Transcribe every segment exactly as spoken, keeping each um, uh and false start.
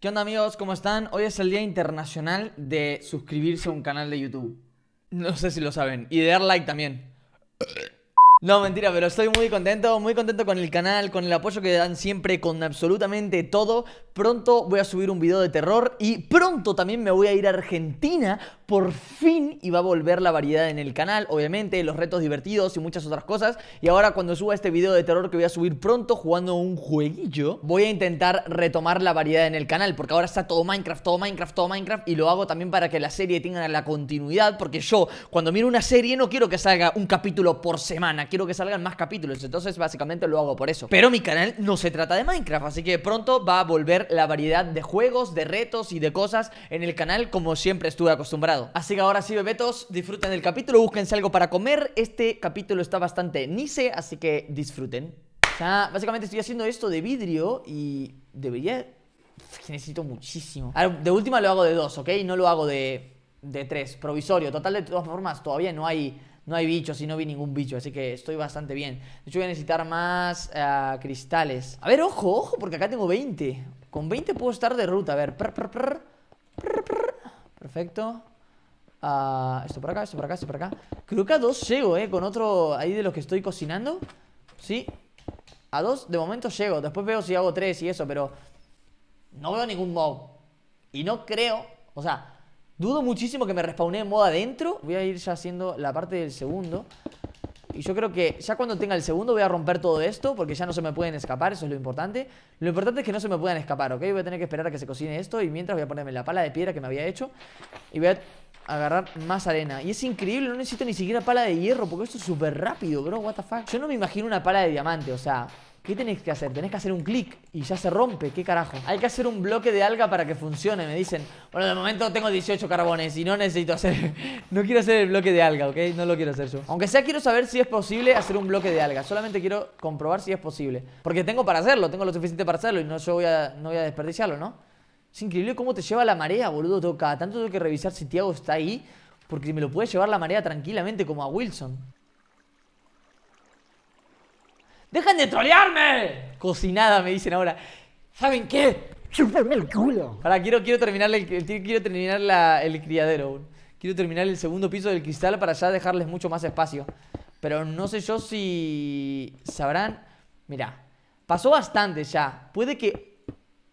¿Qué onda, amigos? ¿Cómo están? Hoy es el día internacional de suscribirse a un canal de YouTube. No sé si lo saben. Y de dar like también. No, mentira, pero estoy muy contento, muy contento con el canal, con el apoyo que dan siempre, con absolutamente todo. Pronto voy a subir un video de terror y pronto también me voy a ir a Argentina, por fin, y va a volver la variedad en el canal, obviamente, los retos divertidos y muchas otras cosas. Y ahora cuando suba este video de terror que voy a subir pronto jugando un jueguillo, voy a intentar retomar la variedad en el canal, porque ahora está todo Minecraft, todo Minecraft, todo Minecraft, y lo hago también para que la serie tenga la continuidad, porque yo, cuando miro una serie, no quiero que salga un capítulo por semana. Quiero que salgan más capítulos, entonces básicamente lo hago por eso. Pero mi canal no se trata de Minecraft, así que pronto va a volver la variedad de juegos, de retos y de cosas en el canal, como siempre estuve acostumbrado. Así que ahora sí, bebetos, disfruten del capítulo, búsquense algo para comer. Este capítulo está bastante nice, así que disfruten. O sea, básicamente estoy haciendo esto de vidrio y debería... Es que necesito muchísimo. Ahora, de última lo hago de dos, ¿ok? No lo hago de, de tres, provisorio. Total, de todas formas, todavía no hay... No hay bichos y no vi ningún bicho, así que estoy bastante bien. De hecho voy a necesitar más uh, cristales. A ver, ojo, ojo, porque acá tengo veinte. Con veinte puedo estar de ruta, a ver. Prr, prr, prr, prr, prr. Perfecto. uh, Esto por acá, esto por acá, esto por acá. Creo que a dos llego, eh, con otro ahí de los que estoy cocinando. Sí. A dos de momento llego, después veo si hago tres y eso, pero no veo ningún mob. Y no creo, o sea... Dudo muchísimo que me respawné en modo adentro. Voy a ir ya haciendo la parte del segundo. Y yo creo que ya cuando tenga el segundo voy a romper todo esto, porque ya no se me pueden escapar, eso es lo importante. Lo importante es que no se me puedan escapar, ¿ok? Voy a tener que esperar a que se cocine esto. Y mientras voy a ponerme la pala de piedra que me había hecho. Y voy a agarrar más arena. Y es increíble, no necesito ni siquiera pala de hierro, porque esto es súper rápido, bro, what the fuck. Yo no me imagino una pala de diamante, o sea... ¿Qué tenéis que hacer? Tenés que hacer un clic y ya se rompe, ¿qué carajo? Hay que hacer un bloque de alga para que funcione, me dicen. Bueno, de momento tengo dieciocho carbones y no necesito hacer... No quiero hacer el bloque de alga, ¿ok? No lo quiero hacer yo. Aunque sea, quiero saber si es posible hacer un bloque de alga. Solamente quiero comprobar si es posible. Porque tengo para hacerlo, tengo lo suficiente para hacerlo y no, yo voy a, no voy a desperdiciarlo, ¿no? Es increíble cómo te lleva la marea, boludo. Cada tanto tengo que revisar si Thiago está ahí, porque me lo puede llevar la marea tranquilamente como a Wilson. ¡Dejen de trolearme! Cocinada, me dicen ahora. ¿Saben qué? ¡Chúpame el culo! Ahora quiero, quiero terminar, el, quiero terminar la, el criadero. Quiero terminar el segundo piso del cristal para ya dejarles mucho más espacio. Pero no sé yo si... ¿Sabrán? Mirá. Pasó bastante ya. Puede que...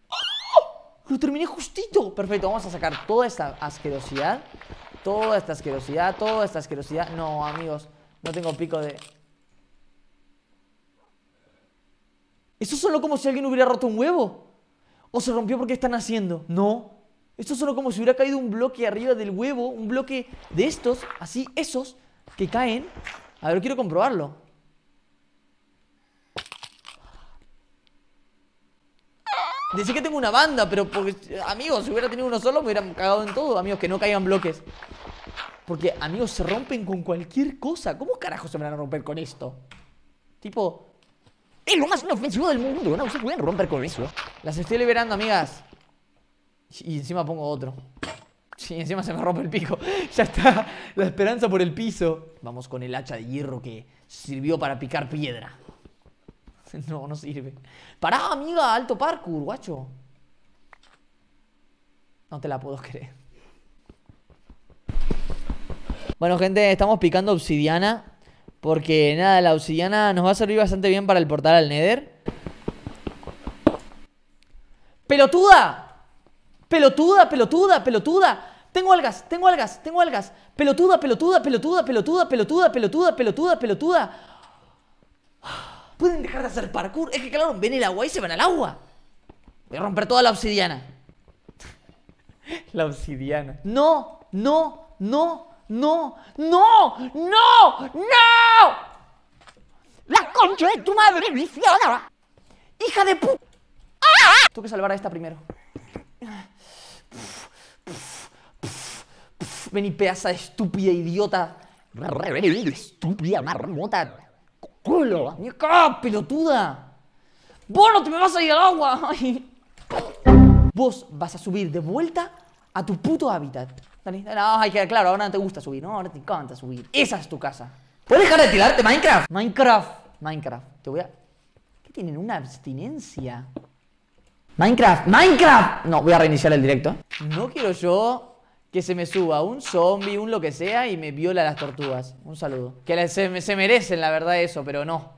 ¡Oh! ¡Lo terminé justito! Perfecto, vamos a sacar toda esta asquerosidad. Toda esta asquerosidad, toda esta asquerosidad. No, amigos. No tengo pico de... Eso sonó como si alguien hubiera roto un huevo. O se rompió porque están haciendo. No. Esto sonó como si hubiera caído un bloque arriba del huevo. Un bloque de estos, así, esos, que caen. A ver, quiero comprobarlo. Decí que tengo una banda, pero porque, amigos, si hubiera tenido uno solo me hubieran cagado en todo. Amigos, que no caigan bloques. Porque, amigos, se rompen con cualquier cosa. ¿Cómo carajo se van a romper con esto? Tipo... Es lo más inofensivo del mundo, no se pueden romper con eso. Las estoy liberando, amigas. Y encima pongo otro. Sí, encima se me rompe el pico. Ya está, la esperanza por el piso. Vamos con el hacha de hierro que sirvió para picar piedra. No, no sirve. Pará, amiga, alto parkour, guacho. No te la puedo creer. Bueno, gente, estamos picando obsidiana. Porque nada, la obsidiana nos va a servir bastante bien para el portal al Nether. ¡Pelotuda! ¡Pelotuda, pelotuda, pelotuda! Tengo algas, tengo algas, tengo algas. ¡Pelotuda, pelotuda, pelotuda, pelotuda, pelotuda, pelotuda, pelotuda, pelotuda! ¿Pueden dejar de hacer parkour? Es que claro, ven el agua y se van al agua. Voy a romper toda la obsidiana. La obsidiana. No, no, no. ¡No! ¡No! ¡No! ¡No! ¡La concha de tu madre viciada! ¡Hija de puta! ¡Ah! Tengo que salvar a esta primero. Vení, pedaza de estúpida idiota. Estúpida marmota. ¡Culo! ¡Mierda, pelotuda! ¡Vos no te me vas a ir al agua! Vos vas a subir de vuelta a tu puto hábitat. No, hay que, claro, ahora no te gusta subir, ¿no? Ahora te encanta subir. Esa es tu casa. ¿Puedes dejar de tirarte Minecraft? Minecraft. Minecraft. Te voy a... ¿Qué tienen? Una abstinencia. Minecraft, Minecraft. No, voy a reiniciar el directo. No quiero yo que se me suba un zombie, un lo que sea, y me viola las tortugas. Un saludo. Que se, se merecen, la verdad, eso, pero no.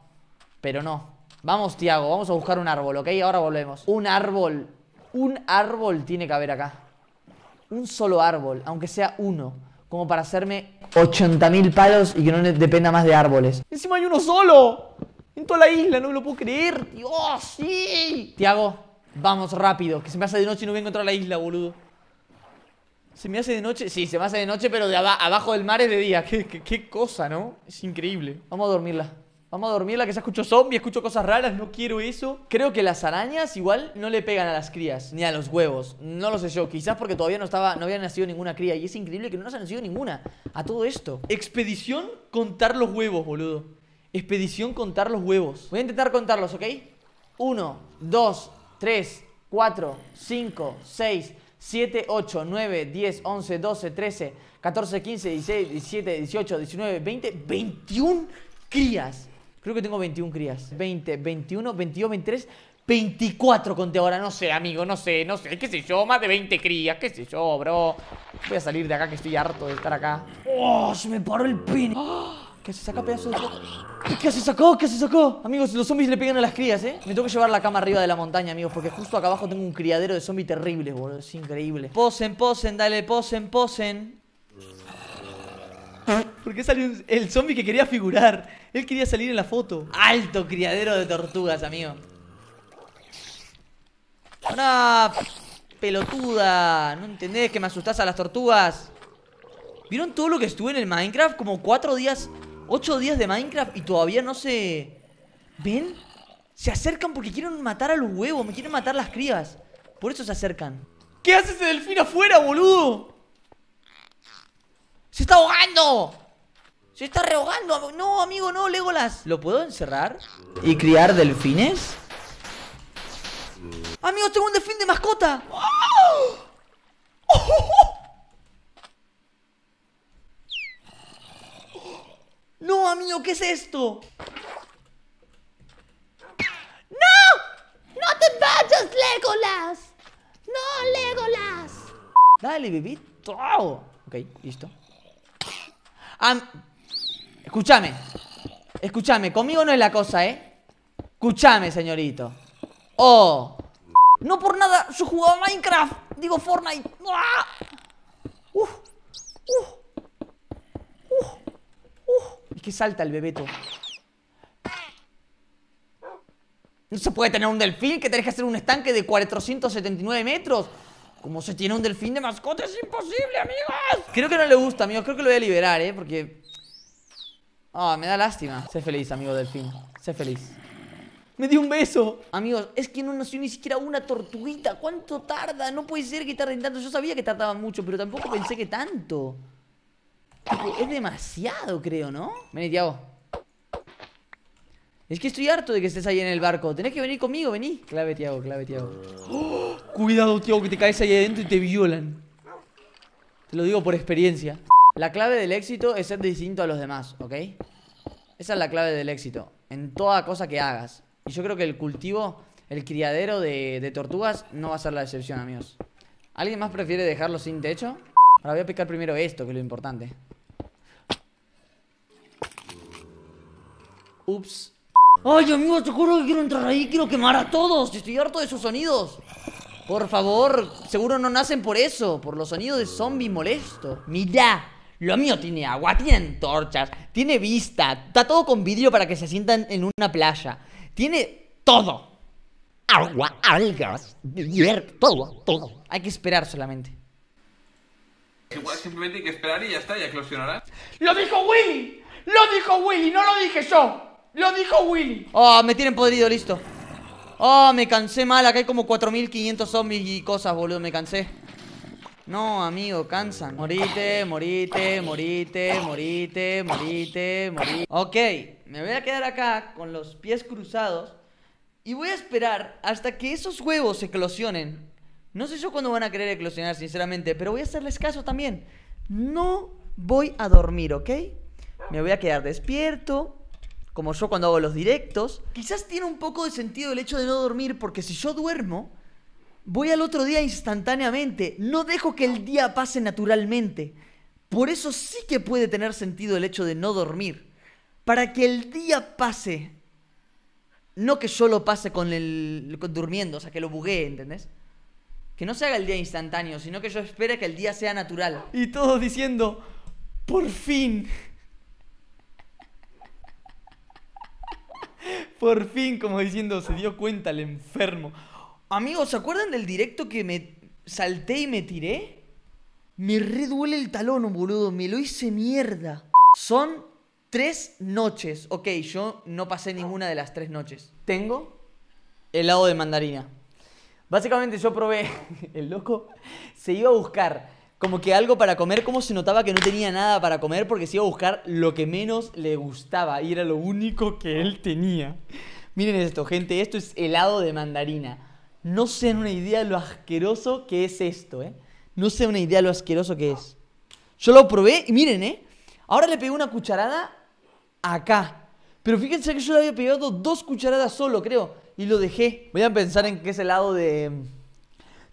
Pero no. Vamos, Thiago, vamos a buscar un árbol, ¿ok? Ahora volvemos. Un árbol. Un árbol tiene que haber acá. Un solo árbol, aunque sea uno. Como para hacerme ochenta mil palos y que no dependa más de árboles. Encima hay uno solo. En toda la isla, no me lo puedo creer. Dios, sí. Thiago, vamos rápido, que se me hace de noche y no voy a encontrar la isla, boludo. Se me hace de noche, sí, se me hace de noche, pero de aba abajo del mar es de día. ¿Qué, qué, qué cosa, ¿no? Es increíble. Vamos a dormirla. Vamos a dormirla, que ya escucho zombies, escucho cosas raras, no quiero eso. Creo que las arañas igual no le pegan a las crías, ni a los huevos. No lo sé yo, quizás porque todavía no estaba, no había nacido ninguna cría. Y es increíble que no nos haya nacido ninguna a todo esto. Expedición contar los huevos, boludo. Expedición contar los huevos. Voy a intentar contarlos, ¿ok? Uno, dos... tres, cuatro, cinco, seis, siete, ocho, nueve, diez, once, doce, trece, catorce, quince, dieciséis, diecisiete, dieciocho, diecinueve, veinte, veintiún crías. Creo que tengo veintiún crías. veinte, veintiuno, veintidós, veintitrés, veinticuatro conté ahora. No sé, amigo, no sé, no sé. ¿Qué sé yo? Más de veinte crías. ¿Qué sé yo, bro? Voy a salir de acá, que estoy harto de estar acá. ¡Oh! Se me paró el pene. ¡Oh! ¿Qué se saca, pedazo de... ¿Qué se sacó? ¿Qué se sacó? Amigos, los zombies le pegan a las crías, ¿eh? Me tengo que llevar la cama arriba de la montaña, amigos, porque justo acá abajo tengo un criadero de zombies terribles, boludo. Es increíble. Posen, posen, dale, posen, posen. ¿Por qué salió el zombie que quería figurar? Él quería salir en la foto. Alto criadero de tortugas, amigo. ¡Hola, pelotuda! ¿No entendés que me asustás a las tortugas? ¿Vieron todo lo que estuve en el Minecraft? Como cuatro días... Ocho días de Minecraft y todavía no se... ¿Ven? Se acercan porque quieren matar a los huevos. Me quieren matar las crías. Por eso se acercan. ¿Qué hace ese delfín afuera, boludo? ¡Se está ahogando! ¡Se está rehogando! No, amigo, no, Legolas. ¿Lo puedo encerrar? ¿Y criar delfines? Amigos, tengo un delfín de mascota. ¡Oh! ¡Oh! No, amigo, ¿qué es esto? ¡No! ¡No te vayas, Legolas! ¡No, Legolas! Dale, bebito. Ok, listo. Am... Escúchame. Escúchame, conmigo no es la cosa, ¿eh? Escúchame, señorito. Oh. No por nada, yo jugaba Minecraft. Digo Fortnite. Uf. Uf. Es que salta el bebeto. No se puede tener un delfín, que tenés que hacer un estanque de cuatrocientos setenta y nueve metros. ¿Cómo se tiene un delfín de mascota? Es imposible, amigos. Creo que no le gusta, amigos. Creo que lo voy a liberar, eh, porque... Ah, oh, me da lástima. Sé feliz, amigo delfín. Sé feliz. Me dio un beso. Amigos, es que no nació ni siquiera una tortuguita. ¿Cuánto tarda? No puede ser que tarden tanto. Yo sabía que tardaban mucho, pero tampoco pensé que tanto. Es demasiado, creo, ¿no? Vení, Thiago. Es que estoy harto de que estés ahí en el barco. Tenés que venir conmigo, vení. Clave, Thiago, clave, Thiago. ¡Oh! Cuidado, Thiago, que te caes ahí adentro y te violan. Te lo digo por experiencia. La clave del éxito es ser distinto a los demás, ¿ok? Esa es la clave del éxito. En toda cosa que hagas. Y yo creo que el cultivo, el criadero de, de tortugas no va a ser la excepción, amigos. ¿Alguien más prefiere dejarlo sin techo? Ahora voy a picar primero esto, que es lo importante. Ups. Ay, amigo, te juro que quiero entrar ahí. Quiero quemar a todos. Estoy harto de sus sonidos. Por favor. Seguro no nacen por eso. Por los sonidos de zombies molestos. Mirá. Lo mío tiene agua. Tiene antorchas. Tiene vista. Está todo con vidrio para que se sientan en una playa. Tiene todo. Agua, algas, todo, todo. Hay que esperar solamente. Igual simplemente hay que esperar y ya está. Ya eclosionará. ¡Lo dijo Willy! ¡Lo dijo Willy! ¡No lo dije yo! ¡Lo dijo Willy! Oh, me tienen podrido, listo. Oh, me cansé mal. Acá hay como cuatro mil quinientos zombies y cosas, boludo. Me cansé. No, amigo, cansan. Morite, morite, morite, morite, morite, morite. Ok, me voy a quedar acá con los pies cruzados y voy a esperar hasta que esos huevos eclosionen. No sé yo cuándo van a querer eclosionar, sinceramente, pero voy a hacerles caso también. No voy a dormir, ¿ok? Me voy a quedar despierto. Como yo cuando hago los directos. Quizás tiene un poco de sentido el hecho de no dormir, porque si yo duermo, Voy al otro día instantáneamente. No dejo que el día pase naturalmente. Por eso sí que puede tener sentido el hecho de no dormir. Para que el día pase. No que solo pase con el con, durmiendo, o sea, que lo buguee, ¿entendés? Que no se haga el día instantáneo, sino que yo espere que el día sea natural. Y todos diciendo, por fin. Por fin, como diciendo, se dio cuenta el enfermo. Amigos, ¿se acuerdan del directo que me salté y me tiré? Me re duele el talón, boludo. Me lo hice mierda. Son tres noches. Ok, yo no pasé ninguna de las tres noches. Tengo helado de mandarina. Básicamente yo probé... El loco se iba a buscar como que algo para comer. Como se notaba que no tenía nada para comer, porque se iba a buscar lo que menos le gustaba. Y era lo único que él tenía. Miren esto, gente. Esto es helado de mandarina. No sé una idea lo asqueroso que es esto, ¿eh? No sé una idea lo asqueroso que es. Yo lo probé y miren, ¿eh? Ahora le pegué una cucharada acá. Pero fíjense que yo le había pegado dos cucharadas solo, creo. Y lo dejé. Voy a pensar en qué es el helado de...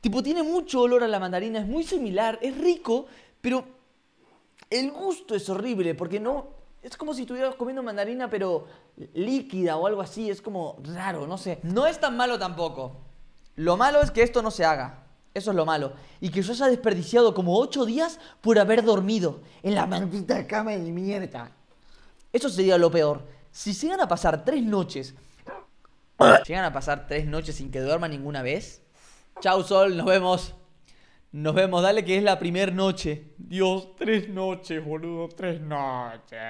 Tipo, tiene mucho olor a la mandarina. Es muy similar, es rico. Pero el gusto es horrible porque no... Es como si estuvieras comiendo mandarina, pero líquida o algo así. Es como raro, no sé. No es tan malo tampoco. Lo malo es que esto no se haga. Eso es lo malo. Y que yo haya desperdiciado como ocho días por haber dormido en la maldita cama de mierda. Eso sería lo peor. Si llegan a pasar tres noches... Llegan a pasar tres noches sin que duerma ninguna vez. Chau, Sol, nos vemos. Nos vemos, dale que es la primera noche. Dios, tres noches, boludo, tres noches.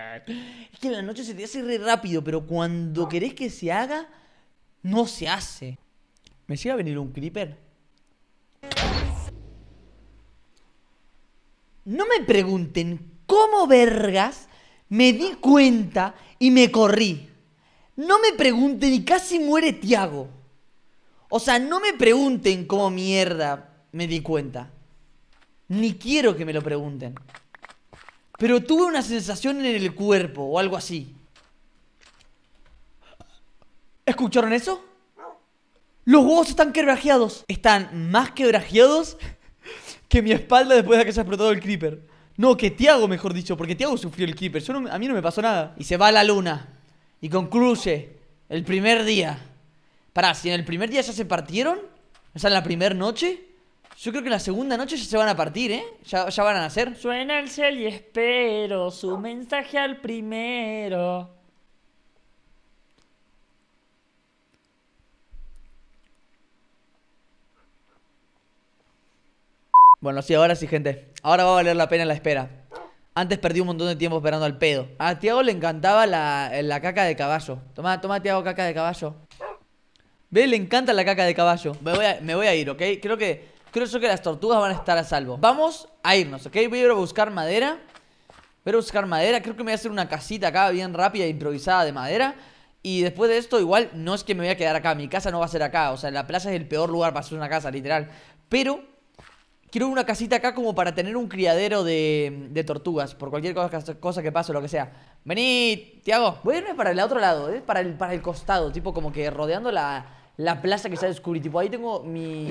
Es que la noche se te hace re rápido, pero cuando querés que se haga, no se hace. ¿Me llega a venir un creeper? No me pregunten cómo vergas me di cuenta y me corrí. No me pregunten y casi muere Thiago. O sea, no me pregunten cómo mierda me di cuenta. Ni quiero que me lo pregunten. Pero tuve una sensación en el cuerpo o algo así. ¿Escucharon eso? Los huevos están quebrajeados. Están más quebrajeados que mi espalda después de que se ha explotado el creeper. No, que Thiago, mejor dicho, porque Thiago sufrió el creeper. Yo no, a mí no me pasó nada. Y se va a la luna. Y concluye el primer día. Pará, si en el primer día ya se partieron, o sea, en la primera noche, yo creo que en la segunda noche ya se van a partir, ¿eh? Ya, ya van a nacer. Suena el cel y espero su mensaje al primero. Bueno, sí, ahora sí, gente. Ahora va a valer la pena la espera. Antes perdí un montón de tiempo esperando al pedo. A Thiago le encantaba la, la caca de caballo. Toma, toma, Thiago, caca de caballo. Ve, le encanta la caca de caballo. Me voy a, me voy a ir, ¿ok? Creo que, creo yo que las tortugas van a estar a salvo. Vamos a irnos, ¿ok? Voy a ir a buscar madera. Voy a buscar madera. Creo que me voy a hacer una casita acá bien rápida, improvisada de madera. Y después de esto, igual, no es que me voy a quedar acá. Mi casa no va a ser acá. O sea, la playa es el peor lugar para hacer una casa, literal. Pero... quiero una casita acá como para tener un criadero de, de tortugas. Por cualquier cosa, cosa que pase o lo que sea. Vení, Thiago. Voy a irme para el otro lado, ¿eh? Para el, para el costado. Tipo como que rodeando la, la plaza que ya descubrí. Tipo ahí tengo mi...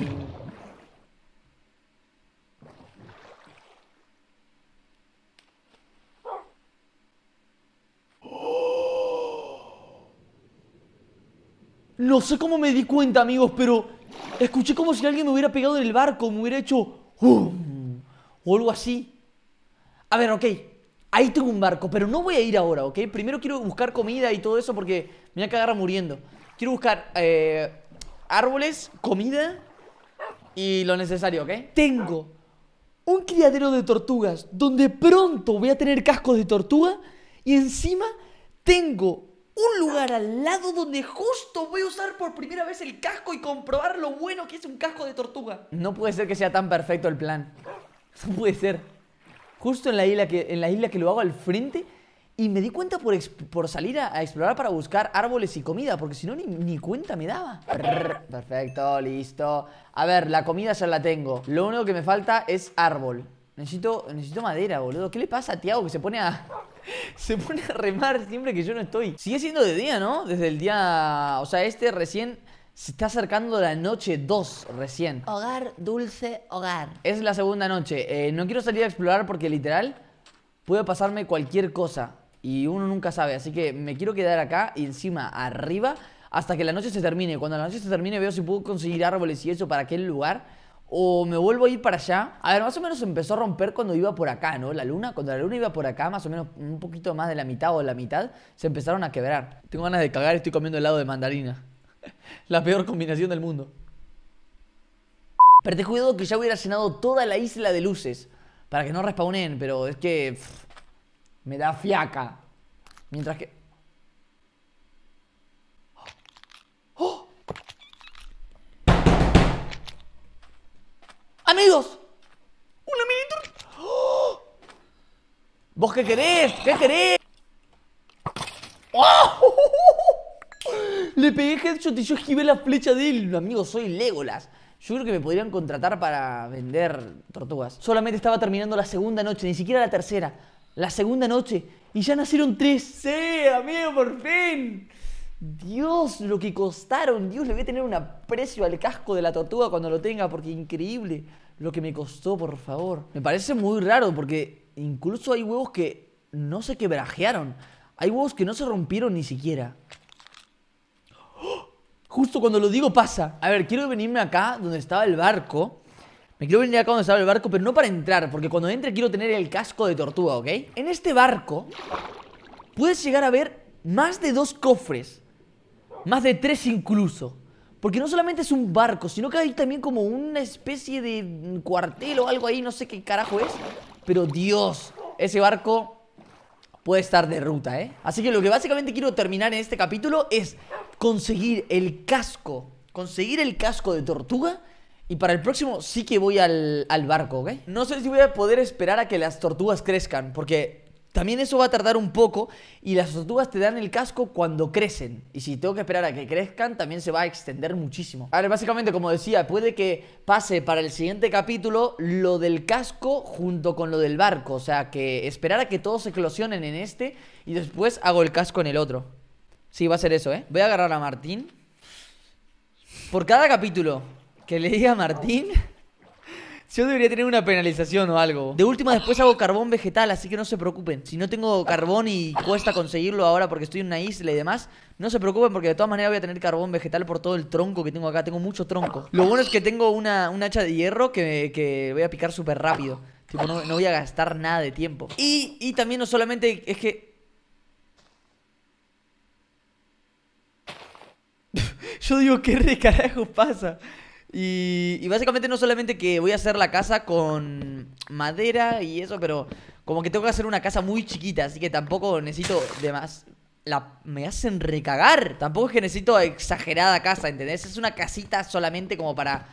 No sé cómo me di cuenta, amigos, pero... escuché como si alguien me hubiera pegado en el barco. Me hubiera hecho... Uh, o algo así. A ver, ok. Ahí tengo un barco, pero no voy a ir ahora, ¿ok? Primero quiero buscar comida y todo eso porque me voy a cagar muriendo. Quiero buscar eh, árboles, comida y lo necesario, ¿ok? Tengo un criadero de tortugas donde pronto voy a tener cascos de tortuga y encima tengo... un lugar al lado donde justo voy a usar por primera vez el casco y comprobar lo bueno que es un casco de tortuga. No puede ser que sea tan perfecto el plan. No puede ser. Justo en la isla que, en la isla que lo hago al frente y me di cuenta por, por salir a, a explorar para buscar árboles y comida, porque si no ni, ni cuenta me daba. Perfecto, listo. A ver, la comida ya la tengo. Lo único que me falta es árbol. Necesito, necesito madera, boludo. ¿Qué le pasa a Thiago que se pone a... se pone a remar siempre que yo no estoy? Sigue siendo de día, ¿no? Desde el día... O sea, este recién Se está acercando la noche dos recién. Hogar, dulce hogar. Es la segunda noche. Eh, no quiero salir a explorar porque literal puede pasarme cualquier cosa y uno nunca sabe. Así que me quiero quedar acá y encima arriba hasta que la noche se termine. Cuando la noche se termine veo si puedo conseguir árboles y eso para aquel lugar. O me vuelvo a ir para allá. A ver, más o menos empezó a romper cuando iba por acá, ¿no? La luna, cuando la luna iba por acá, más o menos un poquito más de la mitad o de la mitad, se empezaron a quebrar. Tengo ganas de cagar, estoy comiendo helado de mandarina. La peor combinación del mundo. Pero te cuidado que ya hubiera llenado toda la isla de luces para que no respawnen, pero es que pff, me da fiaca. Mientras que... ¡Oh! ¡Amigos! ¡Un amiguito! ¡Oh! ¿Vos qué querés? ¿Qué querés? ¡Oh! Le pegué headshot y yo esquivé la flecha de él. Amigo, soy Legolas. Yo creo que me podrían contratar para vender tortugas. Solamente estaba terminando la segunda noche, ni siquiera la tercera. La segunda noche. Y ya nacieron tres. ¡Sí, amigo, por fin! Dios, lo que costaron. Dios, le voy a tener un aprecio al casco de la tortuga cuando lo tenga, porque increíble lo que me costó, por favor. Me parece muy raro, porque incluso hay huevos que no se quebrajearon. Hay huevos que no se rompieron ni siquiera. Justo cuando lo digo pasa. A ver, quiero venirme acá donde estaba el barco. Me quiero venir acá donde estaba el barco, pero no para entrar, porque cuando entre quiero tener el casco de tortuga, ¿ok? En este barco puedes llegar a ver más de dos cofres. Más de tres incluso. Porque no solamente es un barco, sino que hay también como una especie de cuartel o algo ahí. No sé qué carajo es. Pero Dios, ese barco... puede estar de ruta, ¿eh? Así que lo que básicamente quiero terminar en este capítulo es conseguir el casco. Conseguir el casco de tortuga. Y para el próximo sí que voy al, al barco, ¿ok? No sé si voy a poder esperar a que las tortugas crezcan, porque también eso va a tardar un poco. Y las tortugas te dan el casco cuando crecen. Y si tengo que esperar a que crezcan, también se va a extender muchísimo. A ver, básicamente, como decía, puede que pase para el siguiente capítulo lo del casco junto con lo del barco. O sea, que esperar a que todos eclosionen en este y después hago el casco en el otro. Sí, va a ser eso, ¿eh? Voy a agarrar a Martín. Por cada capítulo que le diga a Martín... yo debería tener una penalización o algo. De última, después hago carbón vegetal, así que no se preocupen. Si no tengo carbón y cuesta conseguirlo ahora porque estoy en una isla y demás, no se preocupen porque de todas maneras voy a tener carbón vegetal por todo el tronco que tengo acá. Tengo mucho tronco. Lo bueno es que tengo una, una hacha de hierro que, que voy a picar súper rápido. Tipo, no, no voy a gastar nada de tiempo. Y, y también no solamente es que... yo digo, ¿qué de carajo pasa? Y, y básicamente no solamente que voy a hacer la casa con madera y eso, pero como que tengo que hacer una casa muy chiquita, así que tampoco necesito de más. La, me hacen recagar. Tampoco es que necesito exagerada casa, ¿entendés? Es una casita solamente como para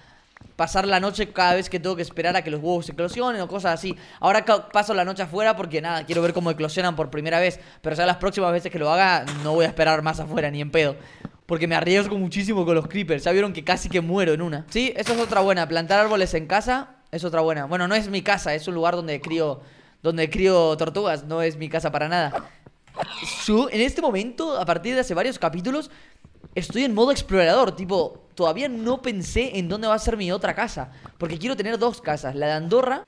pasar la noche cada vez que tengo que esperar a que los huevos eclosionen o cosas así. Ahora paso la noche afuera porque nada, quiero ver cómo eclosionan por primera vez. Pero ya las próximas veces que lo haga no voy a esperar más afuera ni en pedo. Porque me arriesgo muchísimo con los creepers. Ya vieron que casi que muero en una. Sí, eso es otra buena. Plantar árboles en casa es otra buena. Bueno, no es mi casa. Es un lugar donde crío, donde crío tortugas. No es mi casa para nada. Yo, en este momento, a partir de hace varios capítulos, estoy en modo explorador. Tipo, todavía no pensé en dónde va a ser mi otra casa. Porque quiero tener dos casas. La de Andorra...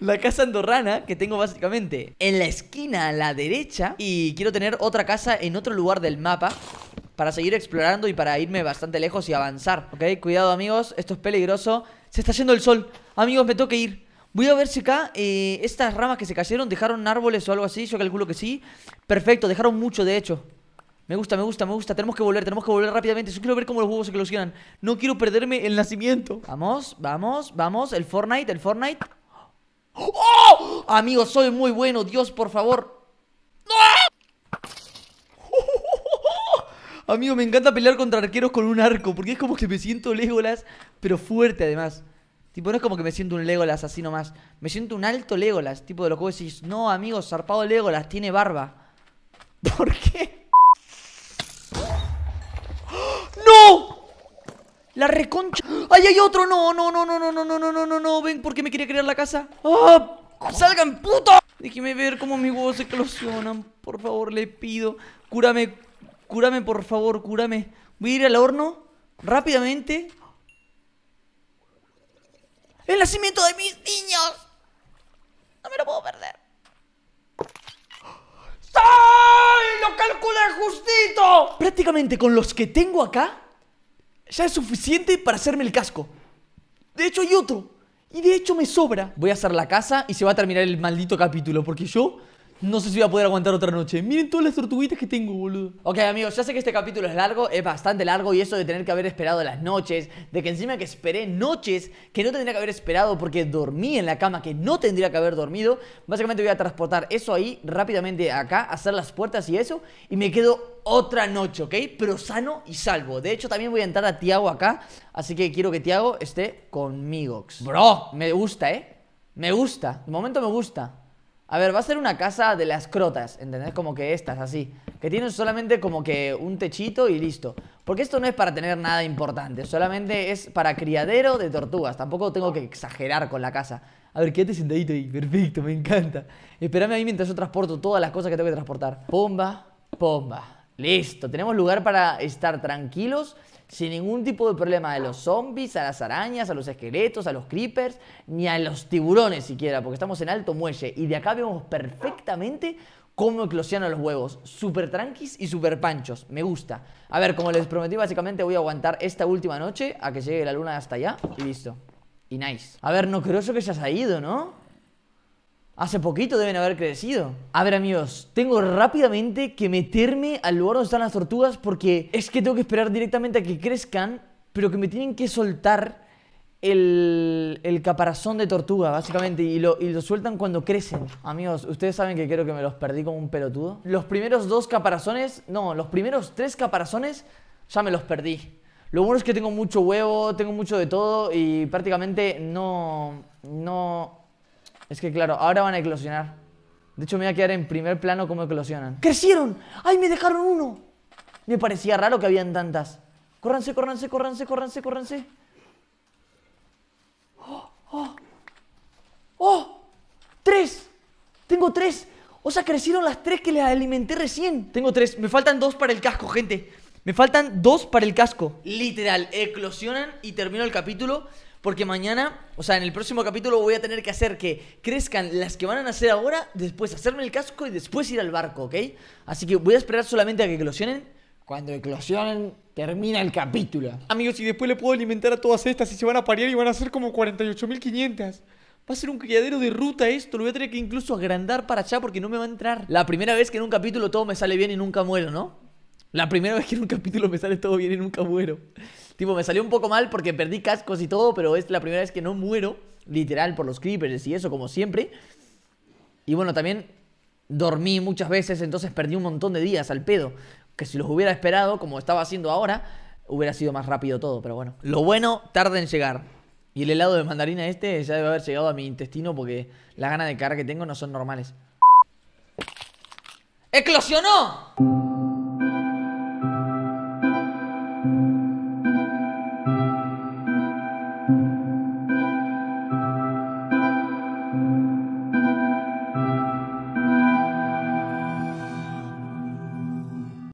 la casa andorrana que tengo básicamente en la esquina a la derecha. Y quiero tener otra casa en otro lugar del mapa para seguir explorando y para irme bastante lejos y avanzar. Ok, cuidado amigos, esto es peligroso. Se está yendo el sol. Amigos, me tengo que ir. Voy a ver si acá eh, estas ramas que se cayeron dejaron árboles o algo así. Yo calculo que sí. Perfecto, dejaron mucho de hecho. Me gusta, me gusta, me gusta. Tenemos que volver, tenemos que volver rápidamente. Yo quiero ver cómo los huevos se eclosionan. No quiero perderme el nacimiento. Vamos, vamos, vamos. El Fortnite, el Fortnite. ¡Oh! Amigos, soy muy bueno. Dios, por favor. ¡Ah! Amigo, me encanta pelear contra arqueros con un arco, porque es como que me siento Legolas, pero fuerte además. Tipo, no es como que me siento un Legolas así nomás. Me siento un alto Legolas, tipo de lo que vos decís. No, amigos, zarpado Legolas, tiene barba. ¿Por qué? ¡No! La reconcha. ¡Ay, hay otro! No, no, no, no, no, no, no, no, no, no, no. Ven, ¿por qué me quería crear la casa? ¡Ah! ¡Salgan, puto! Déjeme ver cómo mis huevos se eclosionan. Por favor, le pido. Cúrame, cúrame, por favor, cúrame. Voy a ir al horno rápidamente. ¡El nacimiento de mis niños! No me lo puedo perder. ¡Ay! ¡Lo calculé justito! Prácticamente con los que tengo acá ya es suficiente para hacerme el casco. De hecho hay otro. Y de hecho me sobra. Voy a hacer la casa y se va a terminar el maldito capítulo, porque yo no sé si voy a poder aguantar otra noche. Miren todas las tortuguitas que tengo, boludo. Ok, amigos, ya sé que este capítulo es largo, es bastante largo. Y eso de tener que haber esperado las noches, de que encima que esperé noches que no tendría que haber esperado porque dormí en la cama que no tendría que haber dormido. Básicamente voy a transportar eso ahí rápidamente acá, hacer las puertas y eso, y me quedo otra noche, ¿ok? Pero sano y salvo. De hecho, también voy a entrar a Thiago acá, así que quiero que Thiago esté conmigo. Bro, me gusta, ¿eh? Me gusta, de momento me gusta. A ver, va a ser una casa de las crotas, ¿entendés? Como que estas, así, que tienen solamente como que un techito y listo. Porque esto no es para tener nada importante, solamente es para criadero de tortugas. Tampoco tengo que exagerar con la casa. A ver, quédate sentadito ahí, perfecto, me encanta. Espérame ahí mientras yo transporto todas las cosas que tengo que transportar. Pomba, pomba, listo, tenemos lugar para estar tranquilos. Sin ningún tipo de problema, a los zombies, a las arañas, a los esqueletos, a los creepers, ni a los tiburones siquiera, porque estamos en alto muelle. Y de acá vemos perfectamente cómo eclosionan los huevos. Super tranquis y super panchos, me gusta. A ver, como les prometí, básicamente voy a aguantar esta última noche a que llegue la luna hasta allá y listo. Y nice. A ver, no creo yo que se haya ido, ¿no? Hace poquito deben haber crecido. A ver, amigos, tengo rápidamente que meterme al lugar donde están las tortugas, porque es que tengo que esperar directamente a que crezcan, pero que me tienen que soltar el, el caparazón de tortuga, básicamente, y lo, y lo sueltan cuando crecen. Amigos, ustedes saben que creo que me los perdí como un pelotudo. Los primeros dos caparazones, no, los primeros tres caparazones ya me los perdí. Lo bueno es que tengo mucho huevo, tengo mucho de todo y prácticamente no... no... Es que claro, ahora van a eclosionar. De hecho me voy a quedar en primer plano como eclosionan. ¡Crecieron! ¡Ay, me dejaron uno! Me parecía raro que habían tantas. ¡Córranse, córranse, córranse, córranse, córranse! ¡Oh! ¡Oh! ¡Oh! ¡Tres! ¡Tengo tres! O sea, crecieron las tres que les alimenté recién. Tengo tres, me faltan dos para el casco, gente. Me faltan dos para el casco. Literal, eclosionan y termino el capítulo. Porque mañana, o sea, en el próximo capítulo voy a tener que hacer que crezcan las que van a nacer ahora, después hacerme el casco y después ir al barco, ¿ok? Así que voy a esperar solamente a que eclosionen. Cuando eclosionen, termina el capítulo. Amigos, y después le puedo alimentar a todas estas y se van a parear y van a ser como cuarenta y ocho mil quinientas. Va a ser un criadero de ruta esto, lo voy a tener que incluso agrandar para allá porque no me va a entrar. La primera vez que en un capítulo todo me sale bien y nunca muero, ¿no? La primera vez que en un capítulo me sale todo bien y nunca muero. Tipo, me salió un poco mal porque perdí cascos y todo, pero es la primera vez que no muero, literal, por los creepers y eso, como siempre. Y bueno, también dormí muchas veces, entonces perdí un montón de días al pedo. Que si los hubiera esperado, como estaba haciendo ahora, hubiera sido más rápido todo, pero bueno. Lo bueno, tarda en llegar. Y el helado de mandarina este ya debe haber llegado a mi intestino porque las ganas de cagar que tengo no son normales. ¡Eclosionó!